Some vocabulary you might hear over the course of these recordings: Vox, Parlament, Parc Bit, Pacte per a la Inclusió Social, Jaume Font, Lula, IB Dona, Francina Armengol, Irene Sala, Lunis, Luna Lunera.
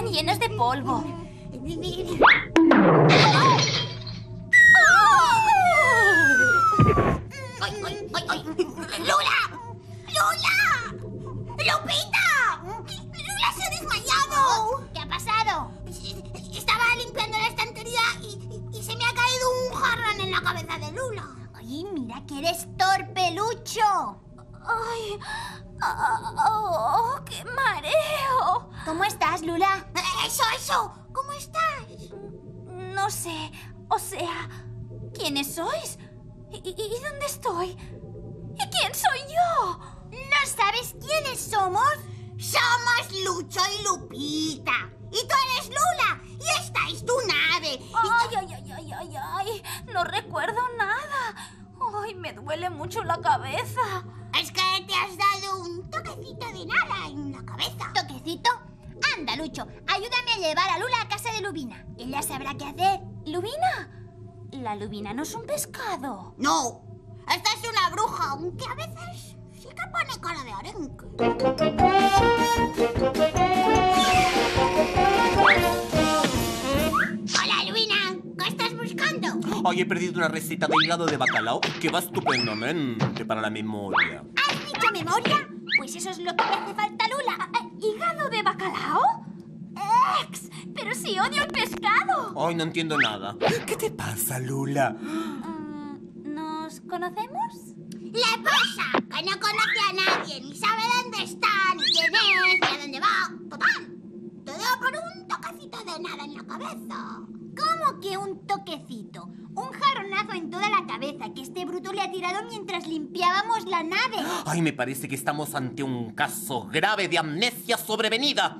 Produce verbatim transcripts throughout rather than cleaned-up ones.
Están llenos de polvo. ¡Ay, ay, ay, ay! ¡Lula! ¡Lula! ¡Lupita! ¡Lula se ha desmayado! ¿Qué ha pasado? Estaba limpiando la estantería y, y se me ha caído un jarrón en la cabeza de Lula. Oye, mira que eres torpelucho. ¡Ay! Oh, oh, ¡qué mareo! ¿Cómo estás, Lula? ¡Eso, eso! ¿Cómo estás? No sé, o sea, ¿quiénes sois? ¿Y, y dónde estoy? ¿Y quién soy yo? ¿No sabes quiénes somos? Somos Lucho y Lupita. Y tú eres Lula. Y esta es tu nave. ¡Ay, ay, ay, ay, ay, ay! No recuerdo nada. ¡Ay, me duele mucho la cabeza! Es que te has dado un toquecito de nada en la cabeza. ¿Toquecito? Anda, Lucho, ayúdame a llevar a Lula a casa de Lubina. Ella sabrá qué hacer. ¿Lubina? La lubina no es un pescado. No, esta es una bruja, aunque a veces sí que pone cara de arenque. Hola, Lubina, ¿qué estás buscando? Hoy he perdido una receta de hígado de bacalao que va estupendamente para la memoria. ¿Has dicho memoria? Pues eso es lo que le hace falta a Lula. ¿Hígado de bacalao? ¡Ex! ¡Pero si odio el pescado! Ay, no entiendo nada. ¿Qué te pasa, Lula? Um, ¿Nos conocemos? ¡Le pasa! ¡Que no conoce a nadie! ¡Ni sabe dónde está, ni quién es, ni a dónde va! ¡Total! Te doy con un toquecito de nada en la cabeza. ¿Cómo que un toquecito? Un jarronazo en toda la cabeza que este bruto le ha tirado mientras limpiábamos la nave. Ay, me parece que estamos ante un caso grave de amnesia sobrevenida.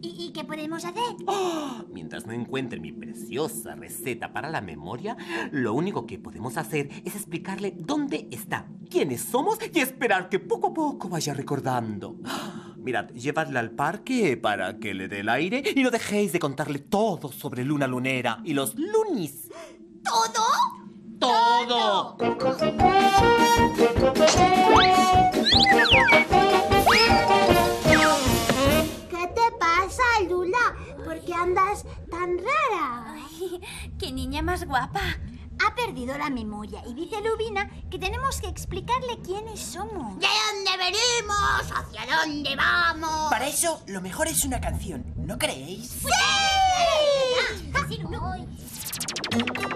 ¿Y, ¿Y qué podemos hacer? Oh, mientras no encuentre mi preciosa receta para la memoria, lo único que podemos hacer es explicarle dónde está, quiénes somos y esperar que poco a poco vaya recordando. Oh, mirad, llevadla al parque para que le dé el aire y no dejéis de contarle todo sobre Luna Lunera y los Lunis. ¿Todo? ¡Todo! Lula, ¿por qué andas tan rara? Ay, ¡qué niña más guapa! Ha perdido la memoria y dice Lubina que tenemos que explicarle quiénes somos. ¿De dónde venimos? ¿Hacia dónde vamos? Para eso, lo mejor es una canción, ¿no creéis? ¡Sí! ¡Sí! Thank you.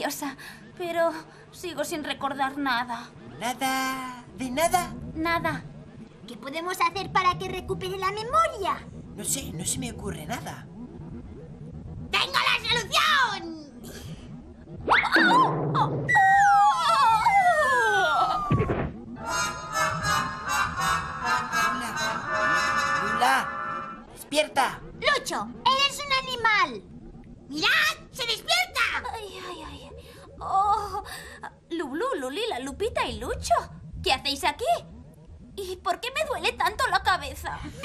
graciosa, pero sigo sin recordar nada. ¿Nada? ¿De nada? Nada. ¿Qué podemos hacer para que recupere la memoria? No sé, no se me ocurre nada. ¡Tengo la solución! ¡Oh! ¡Oh! ¡Oh! Lula, Lula, despierta. Lucho, eres un animal. ¡Mirad! ¡Se despierta! Ay, ay, ay. Oh, Lulu, Lulila, Lupita y Lucho, ¿qué hacéis aquí? ¿Y por qué me duele tanto la cabeza? ¡Bien!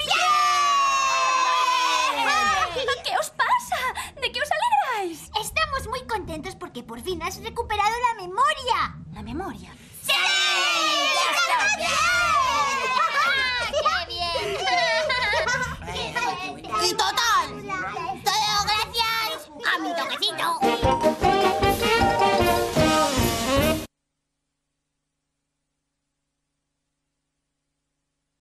¿Qué os pasa? ¿De qué os alegráis? Estamos muy contentos porque por fin has recuperado la memoria. ¿La memoria? ¡Sí! ¡Ya está bien! ¡Qué bien! ¡Y total! ¡Todo gracias a mi toquecito!